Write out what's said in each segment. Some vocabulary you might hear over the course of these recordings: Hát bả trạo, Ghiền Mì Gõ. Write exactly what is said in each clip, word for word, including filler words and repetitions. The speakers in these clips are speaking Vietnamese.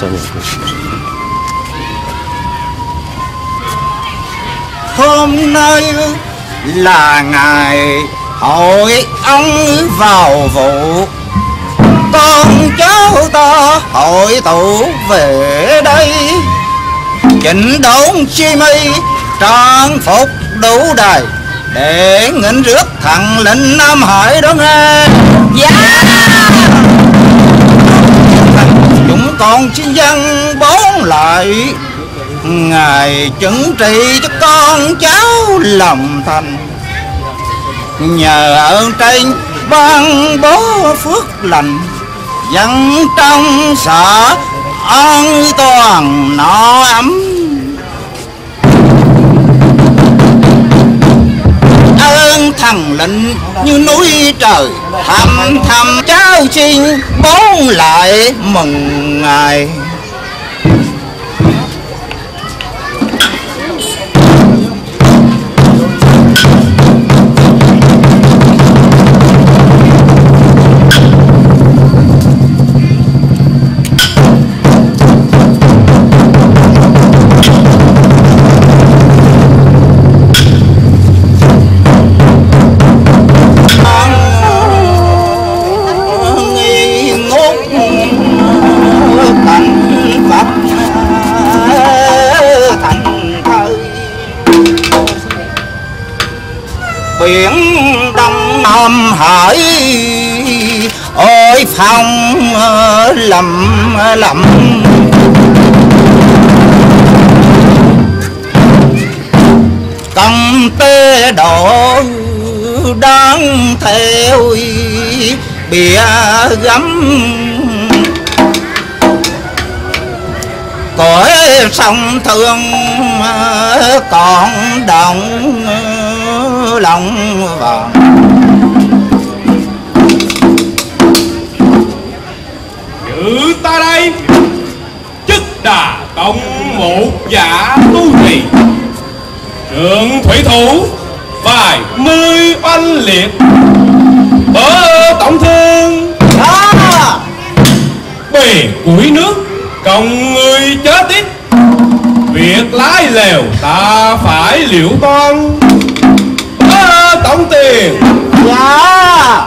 sân hôm nay là ngày hội ông vào vụ, con cháu ta hội tụ về đây chỉnh đốn chi mi trang phục đủ đầy để nghênh rước thằng lệnh Nam Hải đó nghe. Dạ chúng con xin dân bốn lại ngài chứng trị cho con cháu lòng thành, nhờ ở trên ban bố phước lành dân trong xã an toàn no ấm. Ơn thần lệnh như núi trời thầm thầm, cháu xin bốn lại mừng ngài. Biển Đông Nam Hải ôi phong lầm lầm, công tê đổ đang theo bìa gấm cõi sông thương còn động lòng vàng. Giữ ta đây chức đà tổng một giả tu trì trường thủy thủ vài mươi oanh liệt bớ tổng thương à. Bề củi nước cộng người chết ít, việc lái lèo ta phải liệu con tổng tiền. Dạ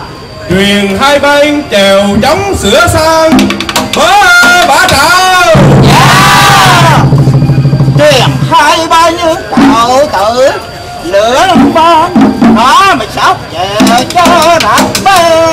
truyền hai bên chèo chống sửa sang bớ bả trào. Dạ truyền hai bên tạo tử lửa con nó mà sóc chèo cho đạp bê.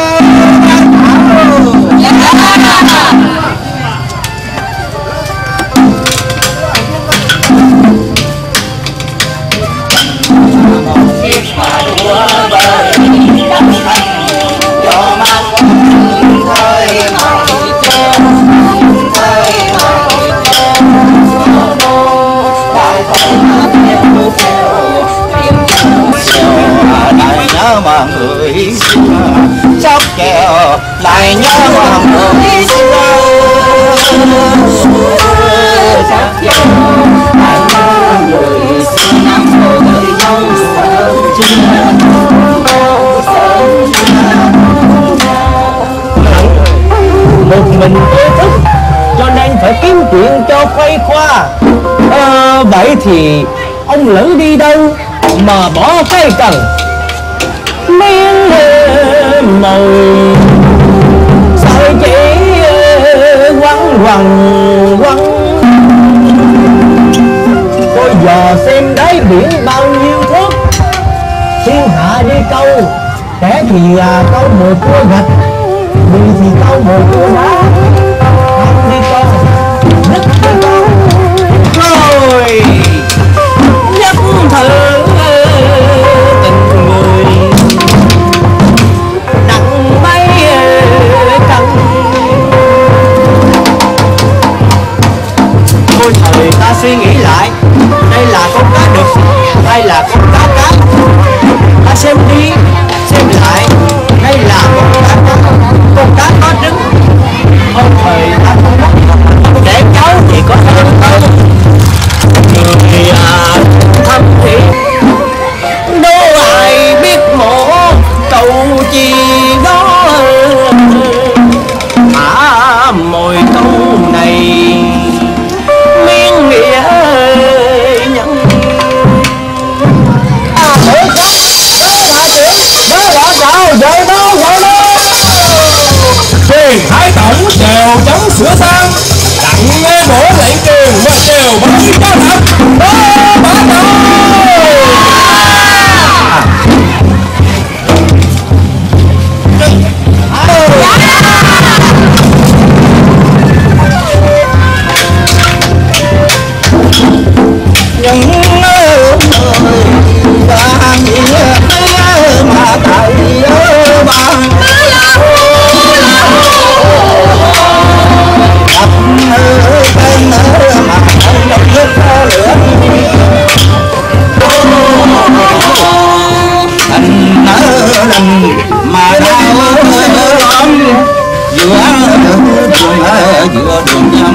Mà người sóc kèo lại nhớ mà người một mình thức cho nên phải kiếm chuyện cho khuây khoa. Ờ, vậy thì ông lỡ đi đâu mà bỏ cây cần miếng màu sợi chỉ quăng quăng quăng. Tôi dò xem đáy biển bao nhiêu thước, thiên hạ đi câu, kẻ thì à, câu một cua gạch, người thì câu một cua đá, không đi câu nhất đi câu rồi nhất thử. Ta suy nghĩ lại, đây là con cá đực hay là con cá cáp? Ta xem đi xem lại, đây là con cá cáp sửa sang đặng nghe bổ lãnh tiền mà đều bóng đi cho thật đó bá đồ những lời ta nghĩa mà tại ban mà giữa đường ở giữa đường nhâm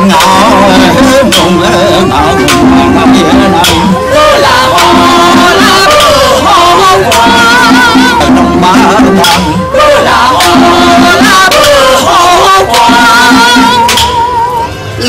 ngọ ở vùng ở ngọ Hãy subscribe cho kênh Ghiền Mì Gõ để không bỏ lỡ những video hấp dẫn.